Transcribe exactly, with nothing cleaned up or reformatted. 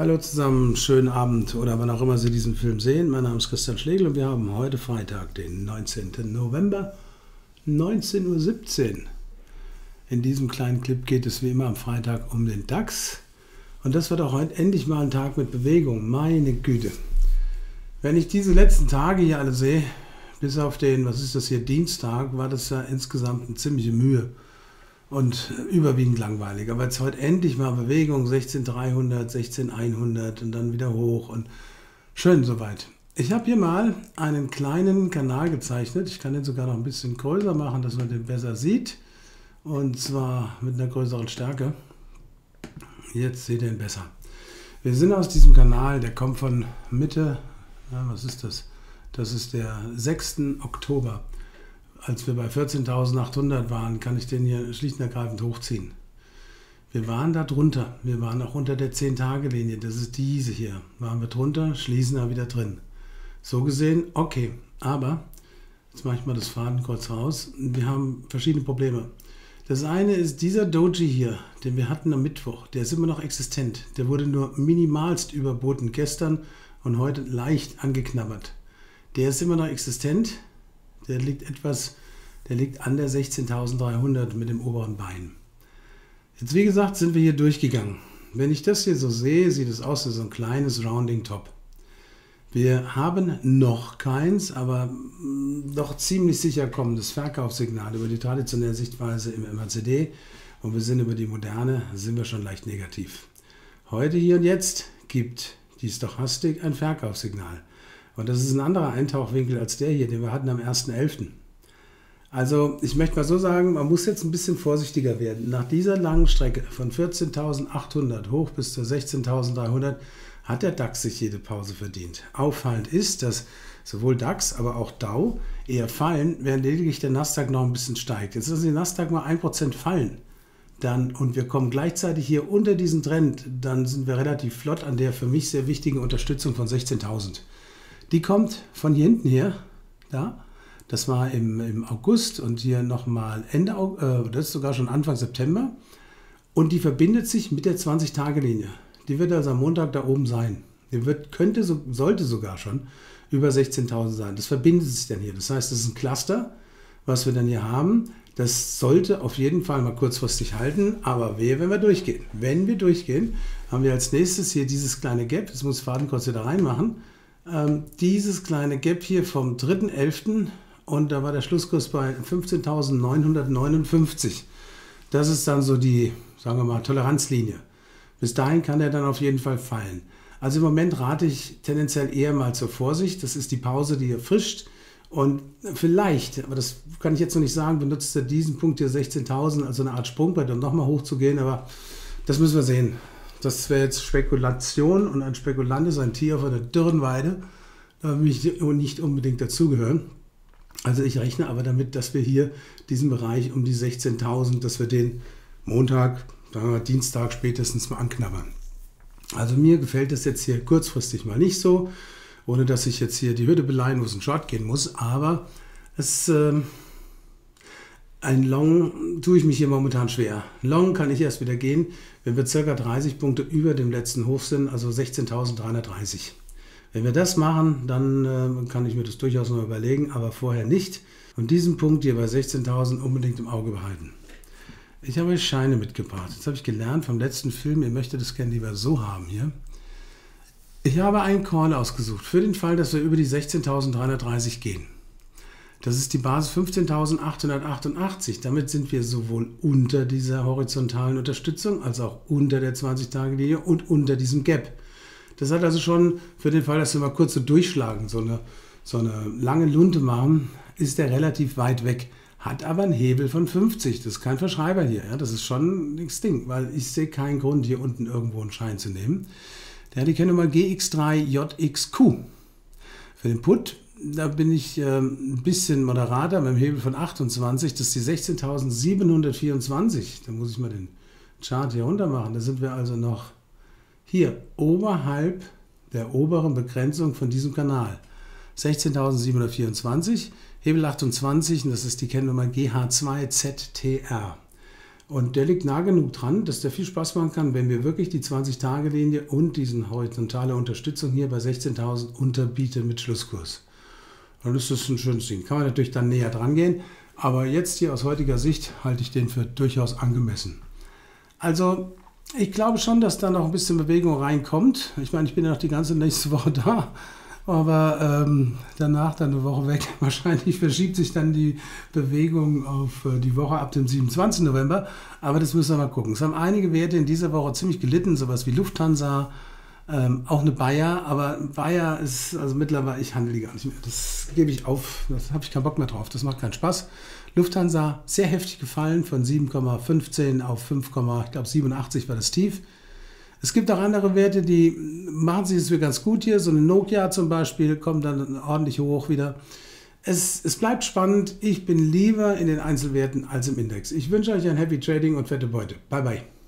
Hallo zusammen, schönen Abend oder wann auch immer Sie diesen Film sehen. Mein Name ist Christian Schlegel und wir haben heute Freitag, den neunzehnten November, neunzehn Uhr siebzehn. In diesem kleinen Clip geht es wie immer am Freitag um den DAX. Und das wird auch heute endlich mal ein Tag mit Bewegung. Meine Güte. Wenn ich diese letzten Tage hier alle sehe, bis auf den, was ist das hier, Dienstag, war das ja insgesamt eine ziemliche Mühe. Und überwiegend langweilig. Aber jetzt heute endlich mal Bewegung, sechzehntausenddreihundert, sechzehntausendeinhundert und dann wieder hoch und schön soweit. Ich habe hier mal einen kleinen Kanal gezeichnet. Ich kann den sogar noch ein bisschen größer machen, dass man den besser sieht. Und zwar mit einer größeren Stärke. Jetzt seht ihr ihn besser. Wir sind aus diesem Kanal, der kommt von Mitte, na, was ist das? Das ist der sechste Oktober. Als wir bei vierzehntausendachthundert waren, kann ich den hier schlicht und ergreifend hochziehen. Wir waren da drunter. Wir waren auch unter der zehn Tage Linie. Das ist diese hier. Waren wir drunter, schließen da wieder drin. So gesehen, okay. Aber, jetzt mache ich mal das Faden kurz raus. Wir haben verschiedene Probleme. Das eine ist dieser Doji hier, den wir hatten am Mittwoch. Der ist immer noch existent. Der wurde nur minimalst überboten gestern und heute leicht angeknabbert. Der ist immer noch existent. Der liegt etwas, der liegt an der sechzehntausenddreihundert mit dem oberen Bein. Jetzt wie gesagt sind wir hier durchgegangen. Wenn ich das hier so sehe, sieht es aus wie so ein kleines Rounding Top. Wir haben noch keins, aber doch ziemlich sicher kommendes Verkaufssignal über die traditionelle Sichtweise im M A C D und wir sind über die moderne, sind wir schon leicht negativ. Heute hier und jetzt gibt die Stochastik ein Verkaufssignal. Und das ist ein anderer Eintauchwinkel als der hier, den wir hatten am ersten elften Also ich möchte mal so sagen, man muss jetzt ein bisschen vorsichtiger werden. Nach dieser langen Strecke von vierzehntausendachthundert hoch bis zu sechzehntausenddreihundert hat der DAX sich jede Pause verdient. Auffallend ist, dass sowohl DAX, aber auch D A U eher fallen, während lediglich der Nasdaq noch ein bisschen steigt. Jetzt lassen die Nasdaq mal ein Prozent fallen. Dann, und wir kommen gleichzeitig hier unter diesen Trend, dann sind wir relativ flott an der für mich sehr wichtigen Unterstützung von sechzehntausend. Die kommt von hier hinten her, da, das war im, im August und hier nochmal Ende, äh, das ist sogar schon Anfang September und die verbindet sich mit der zwanzig Tage Linie. Die wird also am Montag da oben sein. Die wird, könnte, so, sollte sogar schon über sechzehntausend sein. Das verbindet sich dann hier. Das heißt, das ist ein Cluster, was wir dann hier haben. Das sollte auf jeden Fall mal kurzfristig halten, aber wehe, wenn wir durchgehen. Wenn wir durchgehen, haben wir als nächstes hier dieses kleine Gap, das muss Faden kurz wieder reinmachen, Ähm, dieses kleine Gap hier vom dritten elften und da war der Schlusskurs bei fünfzehntausendneunhundertneunundfünfzig. Das ist dann so die, sagen wir mal, Toleranzlinie. Bis dahin kann er dann auf jeden Fall fallen. Also im Moment rate ich tendenziell eher mal zur Vorsicht. Das ist die Pause, die hier frischt. Und vielleicht, aber das kann ich jetzt noch nicht sagen, benutzt er diesen Punkt hier sechzehntausend als so eine Art Sprungbrett, um nochmal hochzugehen. Aber das müssen wir sehen. Das wäre jetzt Spekulation und ein Spekulant ist ein Tier von der Dürrenweide, da will ich nicht unbedingt dazugehören. Also ich rechne aber damit, dass wir hier diesen Bereich um die sechzehntausend, dass wir den Montag, sagen wir Dienstag spätestens mal anknabbern. Also mir gefällt das jetzt hier kurzfristig mal nicht so, ohne dass ich jetzt hier die Hürde beleihen muss und Short gehen muss, aber es... Ähm, Ein Long tue ich mich hier momentan schwer. Long kann ich erst wieder gehen, wenn wir ca. dreißig Punkte über dem letzten Hoch sind, also sechzehntausenddreihundertdreißig. Wenn wir das machen, dann äh, kann ich mir das durchaus noch überlegen, aber vorher nicht. Und diesen Punkt hier bei sechzehntausend unbedingt im Auge behalten. Ich habe euch Scheine mitgebracht. Jetzt habe ich gelernt vom letzten Film, ihr möchtet das gerne lieber so haben hier. Ich habe einen Call ausgesucht, für den Fall, dass wir über die sechzehntausenddreihundertdreißig gehen. Das ist die Basis fünfzehntausendachthundertachtundachtzig. Damit sind wir sowohl unter dieser horizontalen Unterstützung als auch unter der zwanzig Tage Linie und unter diesem Gap. Das hat also schon für den Fall, dass wir mal kurz so durchschlagen, so eine, so eine lange Lunte machen, ist der relativ weit weg. Hat aber einen Hebel von fünfzig. Das ist kein Verschreiber hier. Ja? Das ist schon nichts Ding, weil ich sehe keinen Grund, hier unten irgendwo einen Schein zu nehmen. Der hat die Kennnummer G X drei J X Q. Für den Put... Da bin ich äh, ein bisschen moderater mit dem Hebel von achtundzwanzig, das ist die sechzehntausendsiebenhundertvierundzwanzig. Da muss ich mal den Chart hier runter machen. Da sind wir also noch hier oberhalb der oberen Begrenzung von diesem Kanal. sechzehntausendsiebenhundertvierundzwanzig, Hebel achtundzwanzig und das ist die Kennnummer G H zwei Z T R. Und der liegt nah genug dran, dass der viel Spaß machen kann, wenn wir wirklich die zwanzig-Tage-Linie und diesen horizontale Unterstützung hier bei sechzehntausend unterbieten mit Schlusskurs. Dann ist das ein schönes Ding. Kann man natürlich dann näher dran gehen, aber jetzt hier aus heutiger Sicht halte ich den für durchaus angemessen. Also ich glaube schon, dass da noch ein bisschen Bewegung reinkommt. Ich meine, ich bin ja noch die ganze nächste Woche da, aber ähm, danach dann eine Woche weg. Wahrscheinlich verschiebt sich dann die Bewegung auf äh, die Woche ab dem siebenundzwanzigsten November. Aber das müssen wir mal gucken. Es haben einige Werte in dieser Woche ziemlich gelitten, sowas wie Lufthansa, ähm, auch eine Bayer. Aber Bayer ist, also mittlerweile, ich handle die gar nicht mehr. Das gebe ich auf, das habe ich keinen Bock mehr drauf, das macht keinen Spaß. Lufthansa sehr heftig gefallen, von sieben Komma fünfzehn auf fünf Komma siebenundachtzig war das Tief. Es gibt auch andere Werte, die machen sich jetzt wieder ganz gut hier. So eine Nokia zum Beispiel kommt dann ordentlich hoch wieder. Es, es bleibt spannend. Ich bin lieber in den Einzelwerten als im Index. Ich wünsche euch ein Happy Trading und fette Beute. Bye, bye.